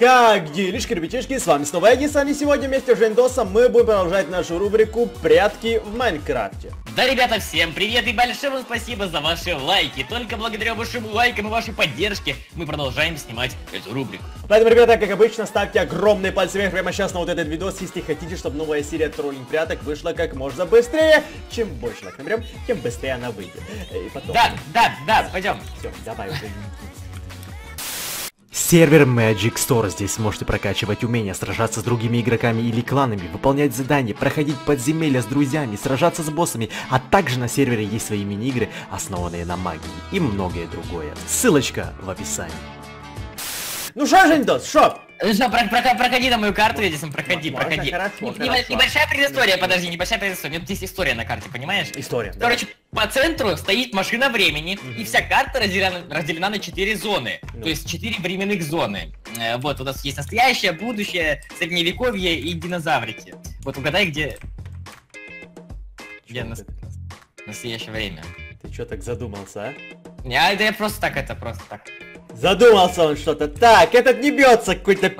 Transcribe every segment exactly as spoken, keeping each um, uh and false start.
Как делишки, ребятишки, с вами снова Эгис, а не сегодня вместе с Жендосом мы будем продолжать нашу рубрику «Прятки в Майнкрафте». Да, ребята, всем привет и большое спасибо за ваши лайки. Только благодаря вашим лайкам и вашей поддержке мы продолжаем снимать эту рубрику. Поэтому, ребята, как обычно, ставьте огромный палец вверх прямо сейчас на вот этот видос, если хотите, чтобы новая серия троллинг пряток вышла как можно быстрее. Чем больше лайк наберем, тем быстрее она выйдет. И потом... Да, да, да, пойдем. Все, давай уже. Сервер Magic Store. Здесь можете прокачивать умения, сражаться с другими игроками или кланами, выполнять задания, проходить подземелья с друзьями, сражаться с боссами, а также на сервере есть свои мини-игры, основанные на магии и многое другое. Ссылочка в описании. Ну шо, Жендос, шо? Ну что, про про проходи на мою карту, Эдисон, проходи, можно, проходи. Хорошо, не, хорошо. Небольшая предыстория, подожди, небольшая предыстория. У меня здесь история на карте, понимаешь? История, короче, да. По центру стоит машина времени, угу. И вся карта разделена, разделена на четыре зоны, ну. То есть четыре временных зоны. Вот, у нас есть настоящее, будущее, средневековье и динозаврики. Вот угадай, где... Где нас... настоящее время. Ты чё так задумался, а? Не, а, да я просто так, это просто так. Задумался он что-то. Так, этот не бьется, какой-то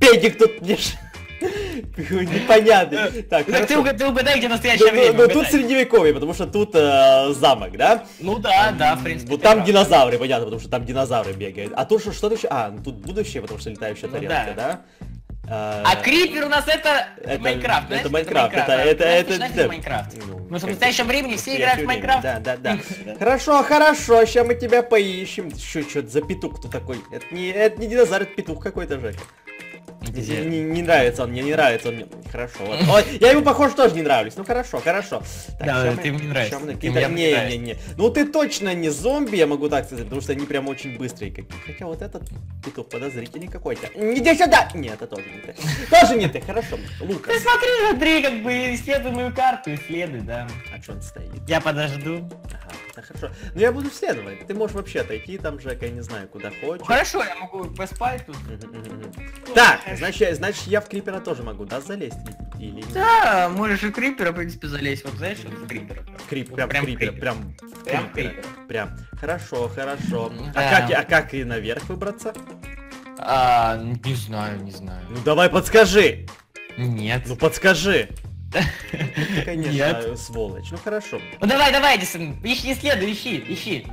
педик тут не... непонятный. Так, так ты, ты угадай, где настоящее время. Ну тут средневековье, потому что тут э, замок, да? Ну да, там, да, в принципе. Вот там динозавры, правда. Понятно, потому что там динозавры бегают. А тут что-то еще... А, ну тут будущее, потому что летающая ну, тарелка, да? да? А, а крипер у нас это Майнкрафт, это Майнкрафт, это это это Майнкрафт. Ну, в настоящем времени все играют в Майнкрафт. Да, да, да. Хорошо, хорошо, сейчас мы тебя поищем. Что, что за петух кто такой? Это не, это не динозавр, это петух какой-то же. Не, не нравится он, мне не нравится он мне. Хорошо, вот. О, я ему, похоже, тоже не нравлюсь. Ну хорошо, хорошо. Так, да, ты ему не нравишься. Не, не, не. Ну ты точно не зомби, я могу так сказать, потому что они прям очень быстрые какие. Хотя вот этот петух подозрительный какой-то. Иди сюда! Нет, это тоже не ты. Тоже не ты, хорошо. Лука. Ты смотри, смотри, как бы исследуй мою карту, исследуй, да. А что он стоит? Я подожду. Ага, да, хорошо. Ну я буду следовать. Ты можешь вообще отойти там же, я не знаю, куда хочешь. Хорошо, я могу поспать тут. Так! Значит, значит, я в крипера тоже могу, да, залезть или нет? Да, можешь и в крипера, в принципе, залезть. Вот знаешь, в крипера. Крип, прям, прям крипера, крипер. прям, прям, крипера. прям. Хорошо, хорошо. Да. А как, а как и наверх выбраться? А, не знаю, не знаю. Ну давай подскажи. Нет. Ну подскажи. Конечно, нет. Сволочь. Ну хорошо. Ну давай, давай, Эдисон, ищи, следуй, ищи, ищи.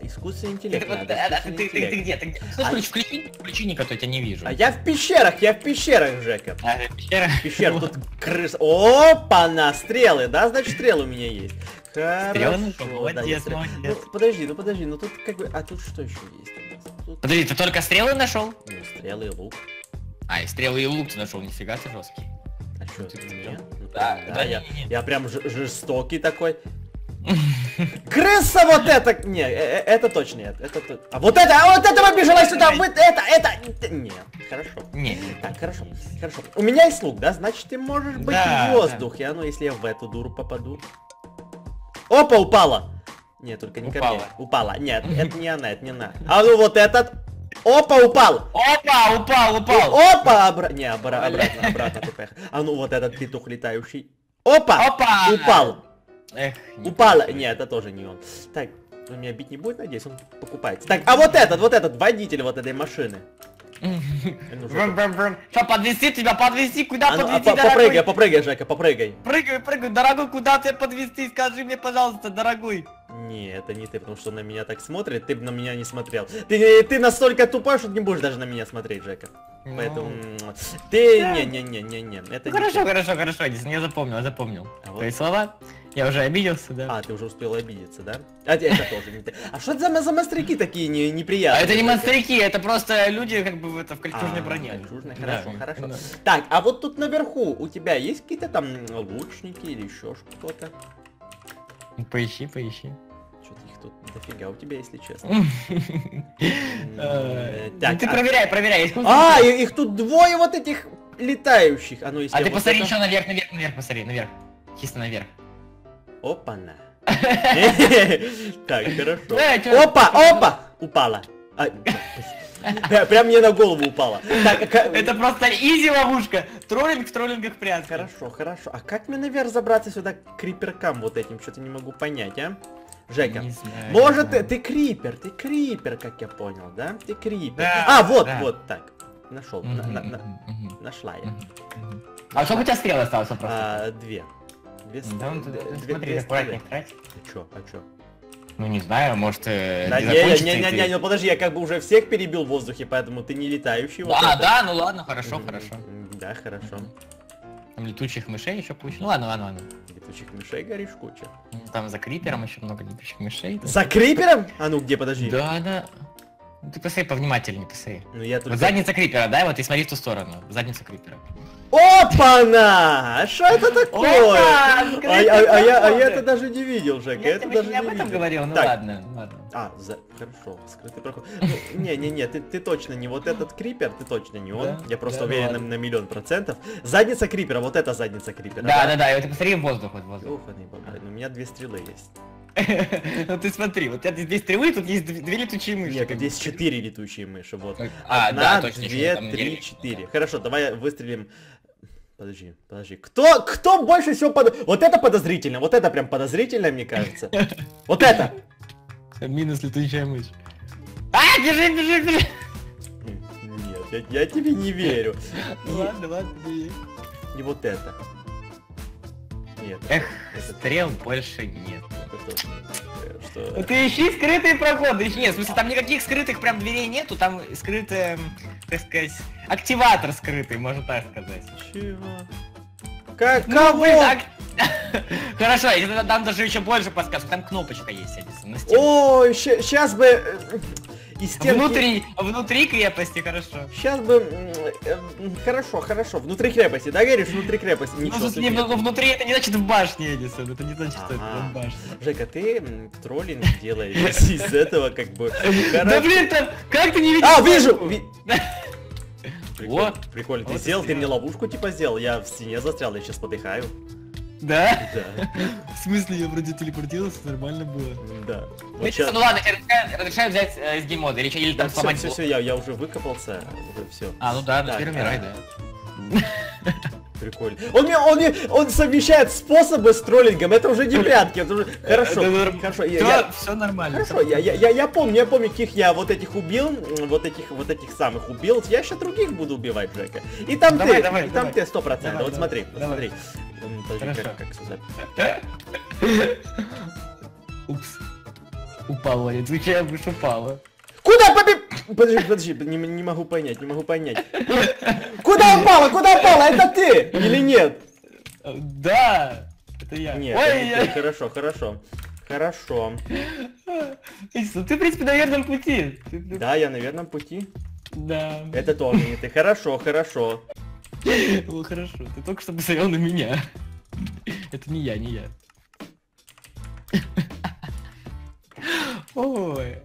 Искусственный интеллект. Ты, надо, да, искусственный ты, интеллект. Ты, ты, ты где? Ты где? Слушай, а... включи, включи никого, то я тебя не вижу. А я в пещерах, я в пещерах, Жека. А, в пещерах? Пещера, тут крыс. Опа-на, стрелы, да, значит, стрелы у меня есть. Хорошо, молодец, да, молодец. Ну, подожди, ну подожди, ну тут как бы, а тут что еще есть? Тут... Подожди, ты только стрелы нашел? Ну, стрелы и лук. А, и стрелы и лук ты нашел, нифига ты жесткий. А что, ты меня? Да, да, да, я, не, не. я прям жестокий такой. Крыса вот это! Не, это точно нет. Это то... А вот это! А вот это побежала сюда! Вот это! Это! Не, хорошо. Не. Так, хорошо. Хорошо. У меня есть лук, да? Значит, ты можешь быть да, в воздухе. Да. А ну, если я в эту дуру попаду. Опа, упала! Нет, только не упала. ко мне. Упала. Нет, это не она, это не она. А ну вот этот. Опа, упал! Опа, упал, упал! И, опа, обра... Не, обра... обратно, обратно ты поехал. А ну вот этот петух летающий. Опа! Опа! Упал! Эх, не упала. Не, это тоже не он. Так, он меня бить не будет, надеюсь, он покупается. Так, а вот этот, вот этот водитель вот этой машины. Что, подвезти тебя, подвезти, куда подвезти, дорогой? Попрыгай, попрыгай, Жека, попрыгай. Прыгай, прыгай, дорогой, куда тебя подвезти, скажи мне, пожалуйста, дорогой. Не, это не ты, потому что на меня так смотрит, ты бы на меня не смотрел. Ты, ты настолько тупой, что не будешь даже на меня смотреть, Жека. Поэтому... Ты... Не-не-не-не-не, это не... Хорошо, хорошо, хорошо, Эдисон, я запомнил, я запомнил. Твои слова? Я уже обиделся, да? А, ты уже успел обидеться, да? А это тоже не ты. А что это за монстрики такие неприятные? А это не монстрики, это просто люди как бы в кольчужной броне. Кольчужной, хорошо, хорошо. Так, а вот тут наверху у тебя есть какие-то там лучники или еще что-то? Поищи, поищи. Что-то их тут дофига у тебя, если честно. Ты проверяй, проверяй. А, их тут двое вот этих летающих. А ты посмотри еще наверх, наверх, наверх, посмотри, наверх. Чисто наверх. Опа-на. Так, хорошо. Опа, опа! Упала. Прям мне на голову упала. Это просто изи ловушка. Троллинг в троллингах прятки. Хорошо, хорошо. А как мне наверх забраться сюда к криперкам вот этим? Что-то не могу понять, а? Жека, может ты крипер, ты крипер, как я понял, да? Ты крипер. А, вот, вот так. Нашел. Mm -hmm. на, на, на, нашла я. Mm -hmm. А сколько у тебя стрел осталось просто? А, две. Две стрелы. Да, ну, смотри, аккуратнее трать. А чё, а чё? Ну не знаю, может э, да, не закончится. Не-не-не, ну подожди, я как бы уже всех перебил в воздухе, поэтому ты не летающий. А, вот да, да, ну ладно, хорошо, mm-hmm. хорошо. Да, хорошо. Там летучих мышей еще куча. Ну ладно, ладно, ладно. Летучих мышей горишь куча. Там за крипером еще много летучих мышей. Да. За крипером? А ну где, подожди. Да, да. Ты посмотри повнимательнее, посмотри. Ну, я тут... Вот задница крипера, да? Вот и смотри в ту сторону. Задница крипера. Опа-на! А что это такое? Опа! А, а, а, я, а я это даже не видел, Жека. Я, я это даже не об этом видел. говорил, ну так. ладно, ладно. А, за... хорошо, скрытый проход. Не-не-не, ты, ты точно не вот этот крипер, ты точно не он. Да? Я просто да, уверен ладно. на миллион процентов. Задница крипера, вот эта задница крипера. Да-да-да, и вот посмотри в воздух, вот воздух. Уханый бабай, у меня две стрелы есть. Ну ты смотри, вот здесь стрелы, тут есть две летучие мыши. Нет, здесь четыре летучие мыши, вот. Одна, две, три, четыре. Хорошо, давай выстрелим. Подожди, подожди. Кто, кто больше всего под... Вот это подозрительно, вот это прям подозрительно, мне кажется. Вот это. Минус летучая мышь. А, бежи, бежи, бежи. Нет, я тебе не верю. Ладно, ладно. И вот это. Нет. Эх, стрел больше нет. Что... Ты ищи скрытые проходы, ищи. Нет, в смысле, там никаких скрытых прям дверей нету, там скрытый, так сказать, активатор скрытый, можно так сказать. Чего? Как? Ну, кого? Так... Хорошо, там даже еще больше подсказок, там кнопочка есть, Эгис, на стене. Ой, сейчас бы... Стенки... Внутри, внутри крепости, хорошо. Сейчас бы... Хорошо, хорошо. Внутри крепости, да, говоришь? Внутри крепости. Ничего, ну, не, внутри это не значит в башне, Эдисон. Это не значит, что это в башне. Жека, ты троллинг делаешь из этого как бы... Да блин, там... Как ты не видишь? А, вижу! Вот. Прикольно. Ты сделал, ты мне ловушку типа сделал. Я в стене застрял, я сейчас подыхаю. Да? Да. В смысле, я вроде телепортировался, нормально было. Да. Вот ну, сейчас... ну ладно, разрешаю взять э, с геймода или, или там да, сломать. Все, все, все, я, я уже выкопался, уже все. А, ну да, да, теперь умирай, да. Прикольно. Он, он, он, он совмещает способы с троллингом, это уже не прятки, это уже... Хорошо, хорошо. Все нормально. Хорошо, я, я, я, я помню, я помню, каких я вот этих убил, вот этих, вот этих самых убил, я еще других буду убивать, Джека. И там давай, ты, давай, и там давай. ты сто процентов, вот смотри, давай. смотри. Подожди, как, как сюда. Упс. Упала, я отвечаю, мышь упала. Куда побе... Подожди, подожди, не, не могу понять, не могу понять. Куда упала, куда упала, это ты или нет? Да, это я. Нет, Ой, это я... Ты. хорошо, хорошо. Хорошо. Ты, в принципе, на верном пути. Да, я на верном пути. Да. Это тоже не ты. Хорошо, хорошо. Ну хорошо, ты только что посмотрел на меня. Это не я, не я. Ой.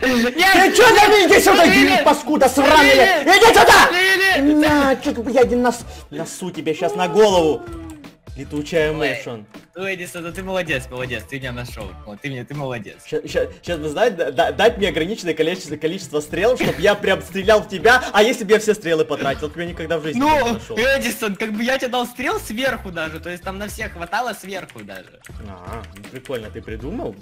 Ты чё за меня? Иди сюда, иди, паскуда сраная! Иди сюда! На, чё я один нас... Носу тебе сейчас на голову! Летучая мышь он. Ну, Эдисон, ну ты молодец, молодец, ты меня нашел. Ты меня, ты молодец. Сейчас бы знать, да, дать мне ограниченное количество, количество стрел, чтобы я прям стрелял в тебя, а если бы я все стрелы потратил, ты меня никогда в жизни ну, не нашел. Ну, Эдисон, как бы я тебе дал стрел сверху даже, то есть там на всех хватало сверху даже. А, ну прикольно, ты придумал?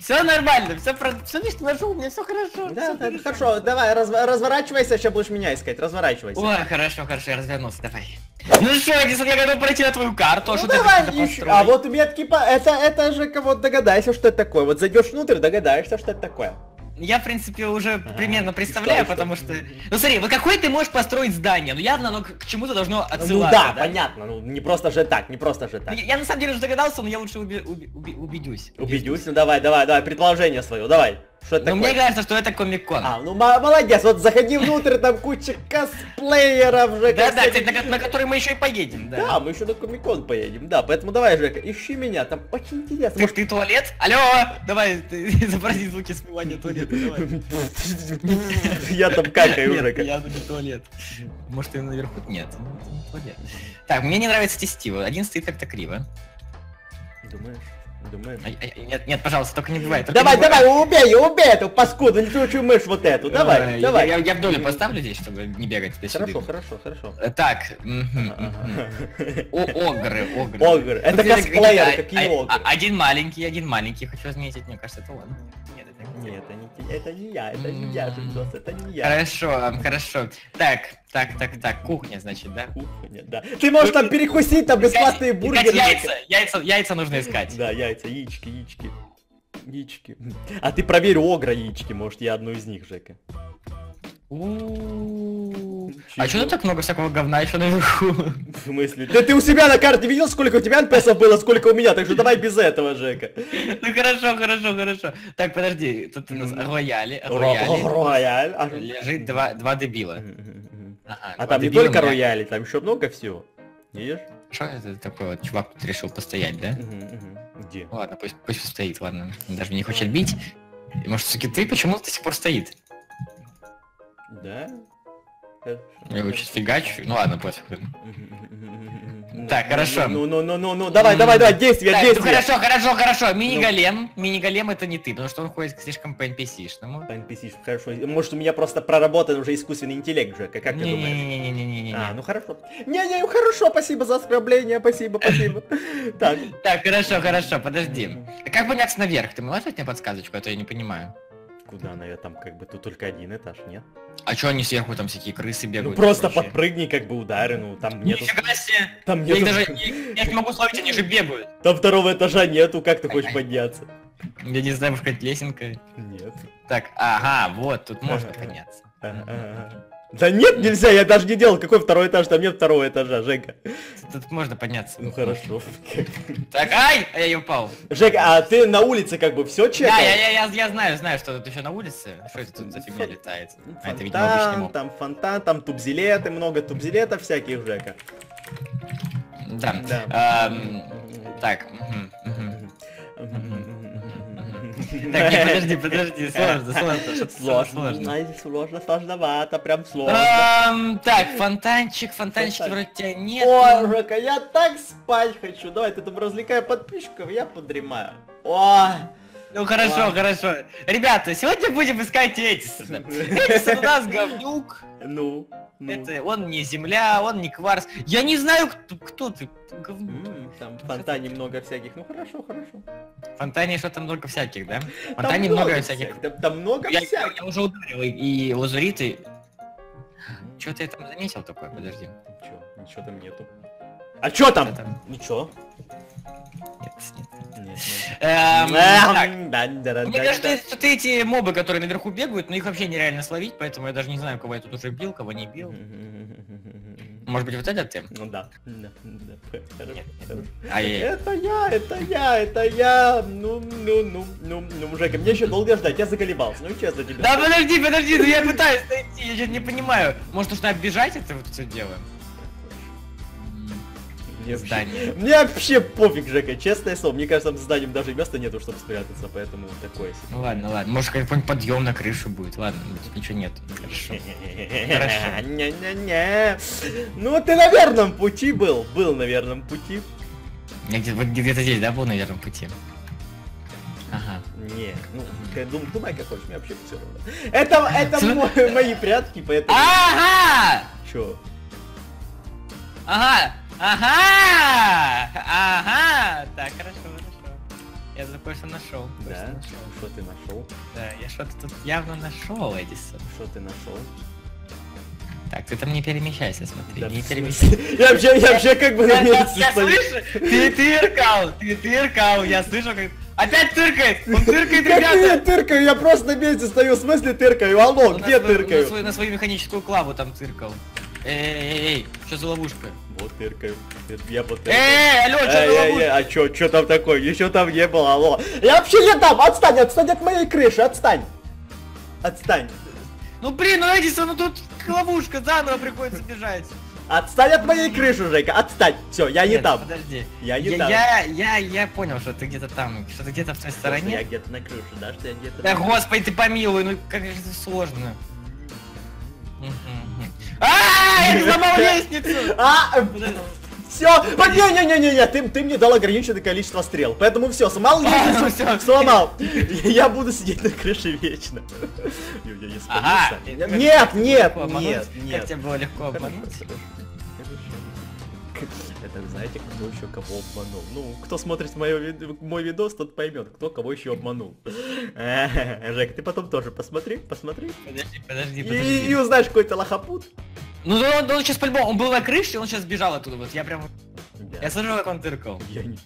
Все нормально, все про... Все, ты нашел, мне все хорошо. Да, все да, хорошо, давай, разв... разворачивайся, сейчас будешь меня искать, разворачивайся. О, хорошо, хорошо, я развернулся, давай. Ну что, Эгис, я готов пройти на твою карту, ну, что давай ты еще. А вот метки по... Это, это же вот догадайся, что это такое. Вот зайдешь внутрь, догадаешься, что это такое. Я, в принципе, уже а, примерно представляю, что, потому что... что... Ну смотри, вот какой ты можешь построить здание, ну явно оно к чему-то должно отсылаться. Ну да, да, понятно, ну не просто же так, не просто же так. Я, я на самом деле уже догадался, но я лучше уби уби уби убедюсь. Убедюсь? Ну давай, давай, давай, предположение свое, давай. Что это ну такое? Мне кажется, что это комик-кон. А, ну молодец, вот заходи внутрь, там куча косплееров, Жека. Да-да, на, на который мы еще и поедем, да. Да, мы еще на комик-кон поедем, да, поэтому давай, Жека, ищи меня, там очень интересно. Может, ты туалет? Алло, давай, ты изобрази звуки смывания туалета, давай. Я там какаю, Жека. Я тут не туалет. Может, ты наверху? Нет, туалет. Так, мне не нравятся эти стивы, один стоит как-то криво. Думаешь? Думаем. Ай, ай, нет, нет, пожалуйста, только не бывает. Давай, не давай, убей, убей эту паскуду, не тручу мышь вот эту. Давай, а, давай. Я, я, я вдоль поставлю здесь, чтобы не бегать. Хорошо, хорошо, хорошо. Так. Огры, огры. Огры. Это косплееры, какие огры. Один маленький, один маленький. Хочу заметить, мне кажется, это ладно. Нет, это не я. Это не я, это не я, Жендос, это не я. Хорошо, хорошо. Так, так, так, так. Кухня, значит, да? Кухня, да. Ты можешь там перекусить, там бесплатные бургеры. Яйца, яйца, яйца нужно искать. Да, яйца. Яички, яички, яички. А ты проверь огра яички, может я одну из них, Жека. А что так много всякого говна еще наверху? В смысле? Да ты у себя на карте видел, сколько у тебя эн пи эс-ов было, сколько у меня, так что давай без этого, Жека. Ну хорошо, хорошо, хорошо. Так, подожди, тут у нас рояли, рояль. Лежит два дебила. А там не только рояли, там еще много всего. Видишь? Что это такое, вот чувак тут решил постоять, да? Где? Ладно, пусть, пусть стоит, ладно. Даже не хочет бить. Может, суки, ты почему-то до сих пор стоит? Да? Я его сейчас фигачу. Ну ладно, пофиг. Так, хорошо. Ну, ну, ну, ну, ну, давай, давай, давай, действие, действие. Хорошо, хорошо, хорошо. Мини-голем. Мини-голем это не ты, потому что он ходит слишком по эн пи си-шному. По эн пи си-шному, хорошо. Может, у меня просто проработан уже искусственный интеллект, Жека, как ты думаешь? Не-не-не-не-не-не. А, ну хорошо. Не-не, хорошо, спасибо за оскорбление, спасибо, спасибо. Так. Так, хорошо, хорошо, подожди. Как подняться наверх? Ты можешь дать мне подсказочку, а то я не понимаю. Куда, наверное, там как бы тут только один этаж, нет? А чё они сверху, там всякие крысы бегают? Ну просто подпрыгни, как бы удары, ну там нету... Нифига себе! Там нету... Я, даже... я не могу словить, они же бегают! Там второго этажа нету, как ты хочешь подняться? Я не знаю, может быть лесенка? Нет. Так, ага, вот, тут можно подняться. Да нет, нельзя, я даже не делал, какой второй этаж, там нет второго этажа, Жека. Тут можно подняться. Ну хорошо. Так, ай, я и упал. Жека, а ты на улице как бы все чекал? Да, я, я, я знаю, знаю, что тут еще на улице. Что это тут за фигня летает? А это, видимо, обычный моб. Там фонтан, там тубзилеты, много тубзилетов всяких, Жека. Да. Так. Так, не, подожди, подожди, сложно, сложно, сложно, сложно, сложновато, прям сложно. Так, фонтанчик, фонтанчик вроде тебя нет. О, Жека, я так спать хочу, давай, ты там развлекай подписчиков, я подремаю. О, ну хорошо, хорошо. Ребята, сегодня будем искать Эгиса. Эгис у нас говнюк. Ну. Ну. Это он не земля, он не кварц. Я не знаю, кто, кто ты. М-м, там в фонтане много всяких. Ну хорошо, хорошо. В фонтане что-то много всяких, да? В фонтане много, много всяких. всяких. Там, там много я, всяких. Я уже ударил и, и лазуриты. Чё ты там заметил такое? Подожди. Ничего, ничего там нету. А чё там? там? Ничего. Нет, нет, нет. Мне кажется, что эти мобы, которые наверху бегают, но их вообще нереально словить, поэтому я даже не знаю, кого я тут уже бил, кого не бил. Может быть, вот этот ты? Ну да. Это я, это я, это я. Ну, ну, ну, ну, ну, Жека, мне еще долго ждать, я заколебался. Ну честно тебе. Да подожди, подожди, ну я пытаюсь найти, я не понимаю. Может, нужно оббежать это вот все дело? Мне вообще, мне вообще пофиг, Жека, честное слово. Мне кажется, там зданием даже места нету, чтобы спрятаться, поэтому такое. Ну ладно, ладно. Может, какой-нибудь подъем на крышу будет. Ладно, тут ничего нет. Хорошо. Не-не-не. Ну ты на верном пути был. Был на верном пути. Где-то здесь, да, был на верном пути. Ага. Не, ну думай как хочешь, мне вообще все равно. Это это мои прятки, поэтому. Ага! Чё? Ага! Ага! Ага! Так, хорошо, хорошо. Я за кое-что нашел. Да? Что ты нашел? Да, я что-то тут явно нашел, Эгиса. Что ты нашел? Так, ты там не перемещайся, смотри. Да, не перемещайся. Я вообще, я вообще как бы на месте. Я слышу! Ты тыркал! Ты тыркал! Я слышу, как. Опять тыркает! Он тыркает, ребята! Я не тыркаю, я просто на месте стою, в смысле тыркаю? Алло, где тыркаю? На свою механическую клаву там тыркал. Эй-эй-эй, что за ловушка? Вот тыркаю, я вот тыркаю. Эй, алло, что за ловушка? А чё, чё там такое? Еще там не было, алло. Я вообще не там, отстань, отстань от моей крыши, отстань. Отстань. Ну блин, ну Эгиса, ну тут ловушка, заново приходится бежать. Отстань от моей крыши, Жека, отстань. Все, я не Нет, там. Подожди. Я не я, там. Я, я, я понял, что ты где-то там, что ты где-то в той стороне. Я где-то на крыше, да, что я где-то... Да господи, ты помилуй, ну как же это сложно. Ааа, я сломал лестницу! Все, не-не-не-не, ты, ты мне дал ограниченное количество стрел, поэтому все, сломал лестницу, сломал. Я буду сидеть на крыше вечно. Нет, нет, нет, нет. Как тебе было легко обмануть? Это, знаете, кто еще кого обманул? Ну, кто смотрит мой, мой видос, тот поймет, кто кого еще обманул. Жек, ты потом тоже посмотри, посмотри. Подожди, подожди, подожди. И, и узнаешь, какой-то лохопут. Ну, да, он, он сейчас по-любому, он был на крыше, он сейчас бежал оттуда, вот, я прям... Да. Я смотрю, как он тыркал. Я не...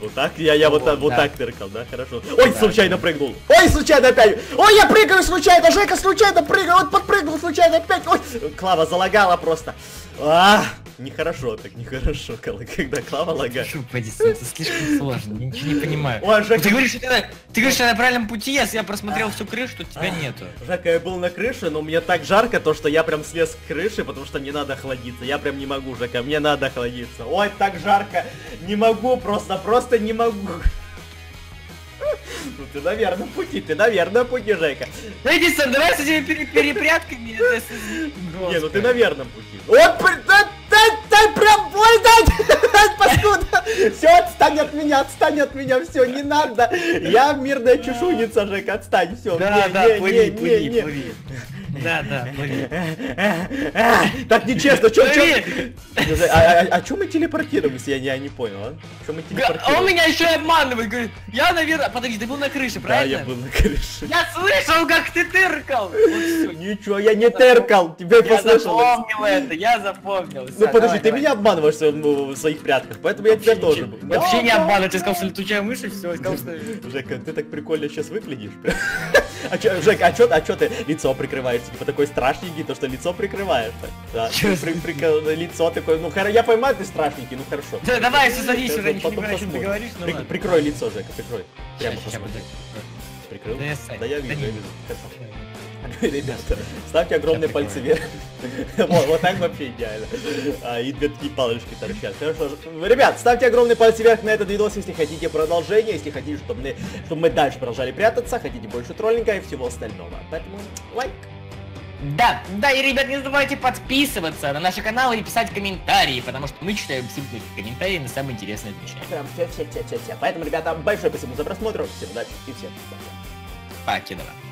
Вот так? Я, я О, вот, да. вот так тыркал, да? Хорошо. Ой, да, случайно да. прыгнул! Ой, случайно опять! Ой, я прыгаю случайно! Жека случайно прыгал! Вот подпрыгнул случайно опять! Ой! Клава залагала просто! А, нехорошо так, нехорошо, когда клава лагает. Это слишком сложно, я ничего не понимаю. О, Жека... Ты говоришь, что ты, на... ты говоришь, что я на правильном пути, если я просмотрел всю крышу, то тебя нету. Жека, я был на крыше, но мне так жарко, то что я прям слез с крыши, потому что мне надо охладиться. Я прям не могу, Жека, мне надо охладиться. Ой, так жарко, не могу, просто, просто не могу. Ну ты на верном пути, ты на верном пути, Жека. Иди, Сан, давай с этими перепрядками. Не, ну ты на верном пути. Вот, ты прям больно, паскуда. Все, отстань от меня, отстань от меня, все, не надо. Я мирная чешуница, Жека, отстань, все. Да, да, плыви, плыви, плыви. Да, да, плыви. Так нечестно, чё, чё? А чё мы телепортируемся, я не понял, а? Чё мы телепортируемся? Он меня еще и обманывает, говорит, я, наверное... Подожди, ты был на крыше, правильно? Да, я был на крыше. Я слышал, как ты тыркал! Ничего, я не тыркал, тебе послышал. Я запомнил это, я запомнил. Ну подожди, ты меня обманываешь в своих прятках, поэтому я тебя тоже был. Вообще не обманываю, ты сказал, что летучая мышь, и всё, сказал, что... Жека, ты так прикольно сейчас выглядишь. А чё, Жека, а чё, а чё ты лицо прикрываешь? Типа такой страшненький, то что лицо прикрывает. Да. Чё? При, при, при, лицо такое, ну хоро, я поймаю, ты страшненький, ну хорошо. Да, давай, все зависит, я не понимаю, о чем ты говоришь, но... При, прикрой лицо, Жека, прикрой. Прямо щас, посмотри. Щас, прикрыл? Да я, да, я вижу, да, я вижу. Ребята, ставьте огромные пальцы вверх. Вот так вообще идеально. И две такие палочки торчат. Ребят, ставьте огромные пальцы вверх на этот видос, если хотите продолжения, если хотите, чтобы мы дальше продолжали прятаться, хотите больше троллинга и всего остального. Поэтому лайк. Да, да, и, ребят, не забывайте подписываться на наши каналы и писать комментарии, потому что мы читаем абсолютно комментарии, на самые интересные отвечаем. Прям все-все-все-все-все. Поэтому, ребята, большое спасибо за просмотр, всем удачи и всем пока. Пока, давай.